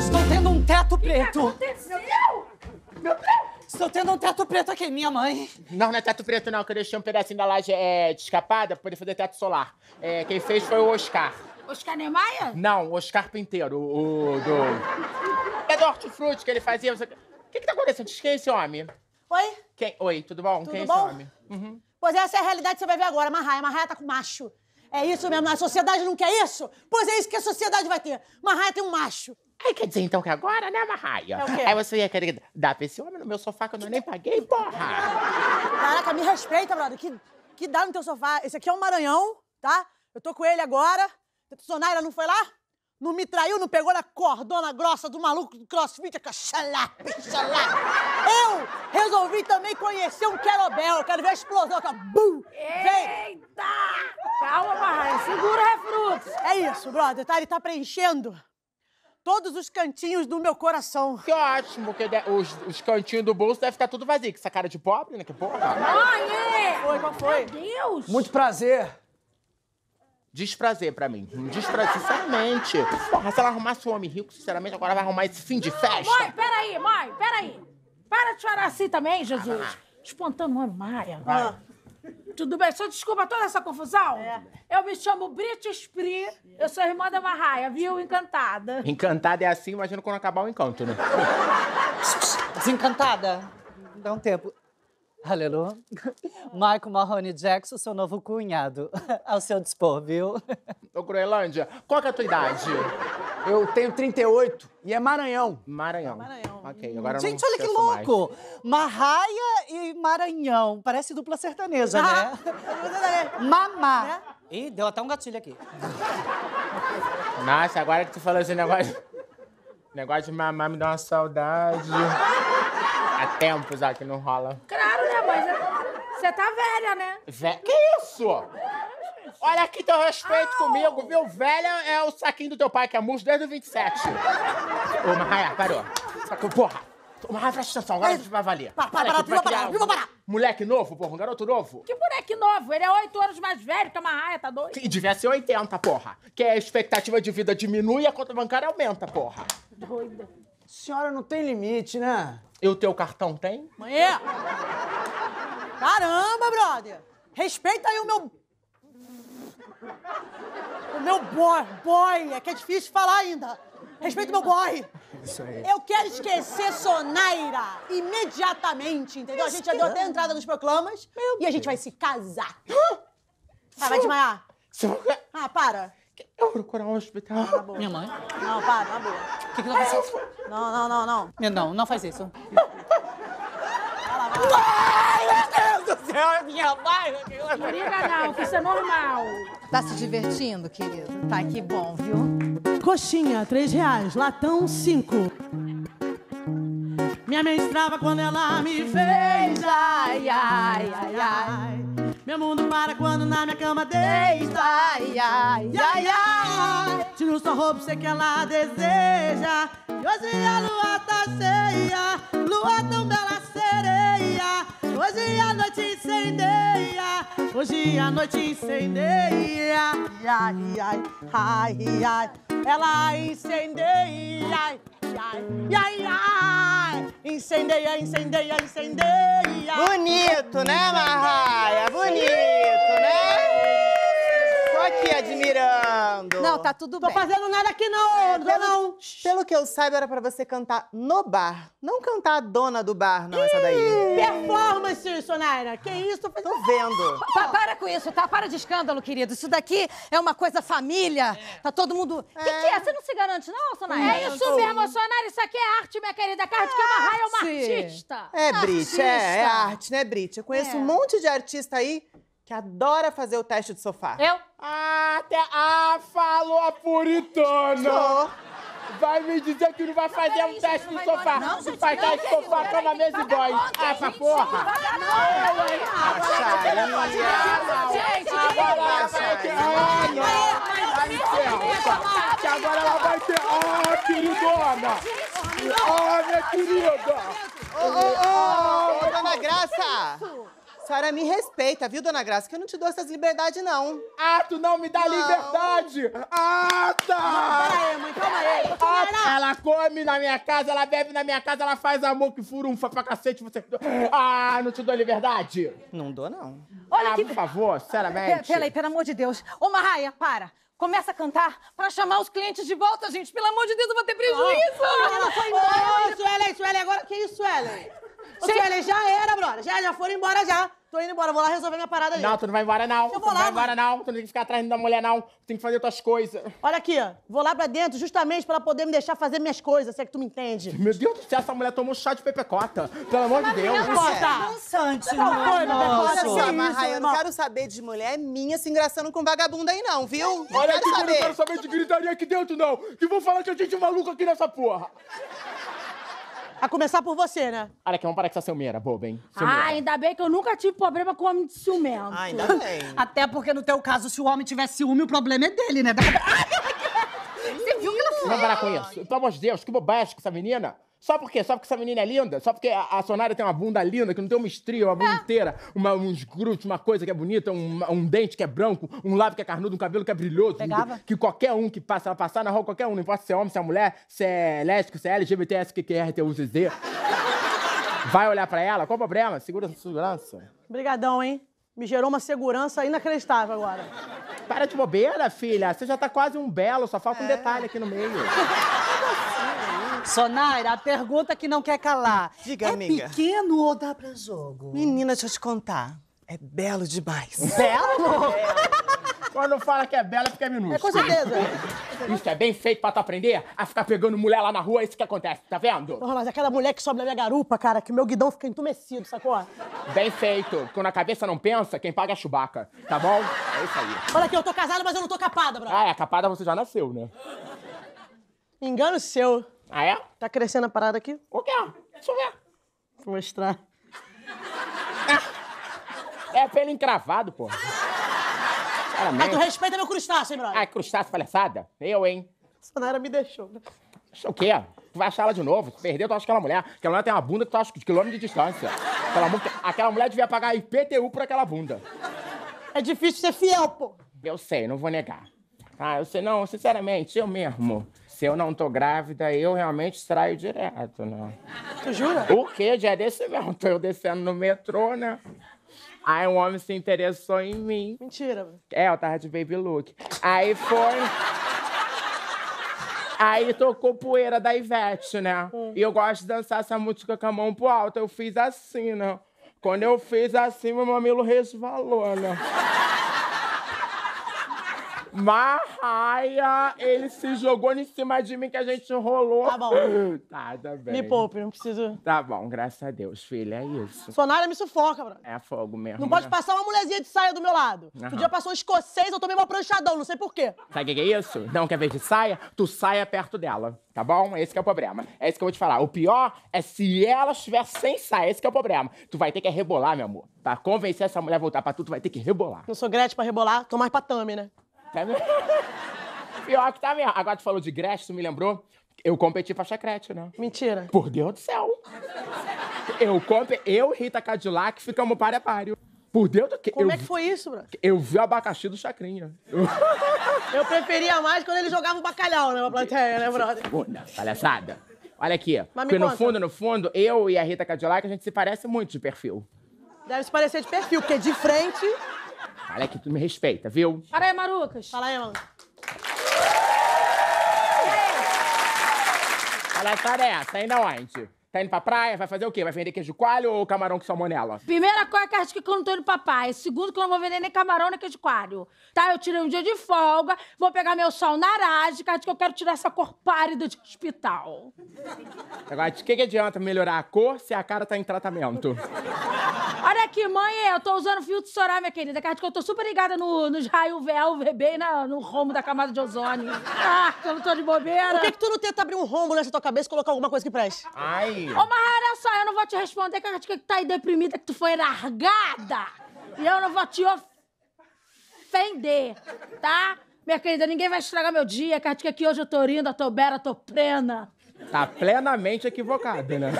Estou tendo um teto preto. O que aconteceu? Meu Deus! Estou tendo um teto preto aqui, minha mãe. Não, não é teto preto, não, que eu deixei um pedacinho da laje descapada pra poder fazer teto solar. É, quem fez foi o Oscar. Oscar Niemeyer? Não, o Oscar Pinteiro, o do hortifruti que ele fazia. O que tá acontecendo? Quem é esse homem? Oi? Quem? Oi, tudo bom? Tudo quem é esse homem? Uhum. Pois essa é a realidade que você vai ver agora, Marraia. Marraia tá com macho. É isso mesmo, a sociedade não quer isso? Pois é isso que a sociedade vai ter. Marraia tem um macho. Aí quer dizer, então, que agora, né, Marraia? É o quê? Aí você ia querer dar pra esse homem no meu sofá que eu nem paguei, porra! Caraca, me respeita, brother. Que dá no teu sofá? Esse aqui é um Maranhão, tá? Eu tô com ele agora. Sonaira não foi lá? Não me traiu, não pegou na cordona grossa do maluco do crossfit? Xalá, xalá. Eu resolvi também conhecer um querobel. Eu quero ver a explosão. Bum! Vem! Eita! Calma, Marraia. Segura, refrutos. É isso, brother, tá? Ele tá preenchendo todos os cantinhos do meu coração. Que ótimo, porque os cantinhos do bolso devem estar tudo vazio. Que essa cara de pobre, né? Que porra. Ai, foi, qual foi? Meu Deus! Muito prazer. Desprazer pra mim. Desprazer, sinceramente. Porra, se ela arrumasse um homem rico, sinceramente, agora vai arrumar esse fim de festa. Mãe, peraí, mãe, peraí. Para de chorar assim também, Jesus. Espantando uma Maria. Tudo bem, só desculpa toda essa confusão. É. Eu me chamo Brit Spree, eu sou irmã da Marraia, viu? Encantada. Encantada é assim, imagino quando acabar o encanto, né? Desencantada. Dá um tempo. Aleluia. Michael Mahoney Jackson, seu novo cunhado. Ao seu dispor, viu? Ô, Groenlândia, qual que é a tua idade? Eu tenho 38 e é Maranhão. Maranhão. Maranhão. Ok, agora eu não. Gente, olha que louco! Mais. Marraia e Maranhão. Parece dupla sertaneja, né? Mamá. Né? Ih, deu até um gatilho aqui. Nossa, agora que tu falou esse negócio de mamá me dá uma saudade. Há tempos já que não rola. Claro, né, mas você tá velha, né? Que isso? Olha aqui teu respeito comigo, viu? Velha é o saquinho do teu pai, que é murcho desde o 27. Ô, Marraia, parou. Porra! Marraia, presta atenção, agora a gente vai valer. Para. Moleque novo, porra, um garoto novo. Que moleque novo? Ele é 8 anos mais velho que a Marraia, tá doido? E devia ser 80, porra. Que a expectativa de vida diminui e a conta bancária aumenta, porra. Doida. Senhora não tem limite, né? E o teu cartão tem? Mãe! Caramba, brother! Respeita aí o meu... O meu boy, é que é difícil falar ainda. Respeita o meu boy. Isso aí. Eu quero esquecer Sonaira imediatamente, entendeu? A gente já deu até a entrada nos proclamas e a gente vai se casar. Ah, vai desmaiar. Ah, para. Eu vou procurar um hospital. Ah, minha mãe? Não, para, na boa. O que que ela faz? Não. Não faz isso. Vai, meu Deus do céu, minha mãe! Querida, não, que isso é normal. Tá se divertindo, querido? Tá, que bom, viu? Coxinha, R$3, latão, 5. Minha menstrava quando ela me fez, ai. Meu mundo para quando na minha cama deita, ai. Tiro sua roupa, sei que ela deseja. E hoje a lua tá cheia, lua tão bela sereia. Hoje a noite incendeia, hoje a noite incendeia. Ai. Ela incendeia, ai. Incendeia. Bonito, né, Marraia? Bonito, né? Tô aqui admirando. Não, tá tudo bem. Tô fazendo nada aqui, não, não. Pelo que eu saiba, era pra você cantar no bar. Não cantar a dona do bar, não, essa daí. Performance, Sonaira. Que isso? Tô vendo. Para com isso, tá? Para de escândalo, querido. Isso daqui é uma coisa família. Tá todo mundo... O que é? Você não se garante, não, Sonaira? É isso mesmo, Sonaira. Isso aqui é arte, minha querida. Carlos que Marraia é uma artista. É, Brit. É arte, né, Brit? Eu conheço um monte de artista aí que adora fazer o teste de sofá. Eu? Falou a puritana! Vai me dizer que não vai fazer um teste de sofá. Não, gente, vai dar de sofá pra na mesa e dói. Essa porra! Que agora ela vai ter... Ah, queridona! Ah, minha querida! Ô, dona Graça! senhora me respeita, viu, dona Graça? Que eu não te dou essas liberdades, não. Ah, tu não me dá liberdade! Ah, tá! Não, peraí, mãe, calma aí. Ah, ela come na minha casa, ela bebe na minha casa, ela faz amor que furunfa pra cacete. Você... Ah, não te dou liberdade? Não dou, não. Olha aqui. Por favor, sinceramente. Peraí, pelo amor de Deus. Ô, Marraia, para. Começa a cantar pra chamar os clientes de volta, gente. Pelo amor de Deus, eu vou ter prejuízo. Ela foi embora. Ô, Suelen, Suelen, agora que isso, Suelen? Ô, Suelen, já era, brother. Já foram embora, já. Tô indo embora, vou lá resolver minha parada ali. Não, tu não vai embora, não. Eu vou lá, não vai embora, não. Tu não tem que ficar atrás da mulher, não. Tu tem que fazer tuas coisas. Olha aqui, ó. Vou lá pra dentro justamente pra ela poder me deixar fazer minhas coisas, se é que tu me entende. Meu Deus do céu, essa mulher tomou chá de pepecota. Pelo amor de Deus. Dançante, mano. Olha só, Marraia, eu não quero saber de mulher minha se engraçando com vagabunda aí, não, viu? Olha aqui, eu não quero saber de gritaria aqui dentro, não. Que vão falar que a gente é maluco aqui nessa porra. A começar por você, né? Olha aqui, vamos parar com essa ciumeira, boba, hein? Ciumeira. Ah, ainda bem que eu nunca tive problema com homem de ciumento. Ah, ainda bem. Até porque, no teu caso, se o homem tiver ciúme, o problema é dele, né? Você viu o que ela fez? Vamos parar com isso. Pelo amor de Deus, que bobagem com essa menina. Só por quê? Só porque essa menina é linda? Só porque a Sonária tem uma bunda linda, que não tem uma estria, uma bunda inteira, uns grutes, uma coisa que é bonita, um dente que é branco, um lábio que é carnudo, um cabelo que é brilhoso. Pegava. Que qualquer um que passa, ela passar na rua, qualquer um, não importa se é homem, se é mulher, se é lésbico, se é LGBT, SQQRTUZZ. Vai olhar pra ela? Qual o problema? Segura essa segurança. Obrigadão, hein? Me gerou uma segurança inacreditável agora. Para de bobeira, filha. Você já tá quase um belo, só falta um detalhe aqui no meio. Sonária, a pergunta que não quer calar. Diga, amiga. É pequeno ou dá pra jogo? Menina, deixa eu te contar. É belo demais. Belo? Quando fala que é belo é porque é minúsculo. É, com certeza. Isso é bem feito pra tu aprender a ficar pegando mulher lá na rua, é isso que acontece, tá vendo? Porra, mas aquela mulher que sobe na minha garupa, cara, que meu guidão fica entumecido, sacou? Bem feito. Quando a cabeça não pensa, quem paga é a Chewbacca, tá bom? É isso aí. Olha aqui, eu tô casada, mas eu não tô capada, bro. Ah, é, capada você já nasceu, né? Engano seu. Ah, é? Tá crescendo a parada aqui? O que é? Deixa eu ver. Vou mostrar. É pelo encravado, porra. Mas tu respeita meu crustáceo, hein, brother? Ah, crustáceo palhaçada? Eu, hein? Sonária me deixou. Deixou o quê? Tu vai achar ela de novo. Se perdeu, tu acha aquela mulher. Aquela mulher tem uma bunda que tu acha de quilômetro de distância. Aquela mulher devia pagar IPTU por aquela bunda. É difícil ser fiel, pô. Eu sei, não vou negar. Ah, eu sei, não, sinceramente, eu mesmo. Se eu não tô grávida, eu realmente traio direto, né? Tu jura? O quê? Já desse mesmo. Tô eu descendo no metrô, né? Aí um homem se interessou em mim. Mentira, mano. É, eu tava de baby look. Aí foi... Aí tocou Poeira da Ivete, né? E eu gosto de dançar essa música com a mão pro alto. Eu fiz assim, né? Quando eu fiz assim, meu mamilo resvalou, né? Marraia, ele se jogou em cima de mim que a gente rolou. Tá bom. Tá bem. Me poupe, não preciso... Tá bom, graças a Deus, filha, é isso. Sonária me sufoca, bro. É fogo mesmo. Não pode passar uma mulherzinha de saia do meu lado. Outro dia passou um escocês, eu tomei uma pranchadão, não sei por quê. Sabe o que é isso? Não quer ver de saia? Tu saia perto dela, tá bom? Esse que é o problema. É isso que eu vou te falar. O pior é se ela estiver sem saia, esse que é o problema. Tu vai ter que rebolar, meu amor. Pra convencer essa mulher a voltar pra tu, tu vai ter que rebolar. Não sou Gretchen pra rebolar, tô mais pra Tami, né? Tá mesmo? Pior que tá mesmo. Agora tu falou de Gretchen, tu me lembrou? Eu competi pra chacrete, né? Mentira. Por Deus do céu. Eu e Rita Cadillac ficamos pare a páreo. Por Deus do que... Como é que foi isso, bro? Eu vi o abacaxi do Chacrinha. Eu preferia mais quando ele jogava o bacalhau na plateia, né, brother? Palhaçada. Olha aqui. Porque no fundo, eu e a Rita Cadillac, a gente se parece muito de perfil. Deve se parecer de perfil, porque de frente... Olha que tu me respeita, viu? Para aí, Marucas. Fala aí, mano. Olha a história é essa, ainda onde? Tá indo pra praia, vai fazer o quê? Vai vender queijo coalho ou camarão com salmonela? Primeira coisa que eu acho que eu não tô indo pra praia. Segundo, que eu não vou vender nem camarão nem queijo coalho. Tá, eu tirei um dia de folga, vou pegar meu sol na aragem, que acho que eu quero tirar essa cor pálida de hospital. Agora, de que adianta melhorar a cor se a cara tá em tratamento? Olha aqui, mãe, eu tô usando filtro solar, minha querida, que acho que eu tô super ligada nos raios UVB e no rombo da camada de ozônio. Ah, que eu não tô de bobeira. Por que tu não tenta abrir um rombo nessa tua cabeça e colocar alguma coisa que preste? Ai... Ô, Marraia, olha só, eu não vou te responder que eu acho que tu tá aí deprimida, que tu foi largada. E eu não vou te ofender, tá? Minha querida, ninguém vai estragar meu dia, que acho que aqui hoje eu tô linda, tô bela, tô plena. Tá plenamente equivocada, né?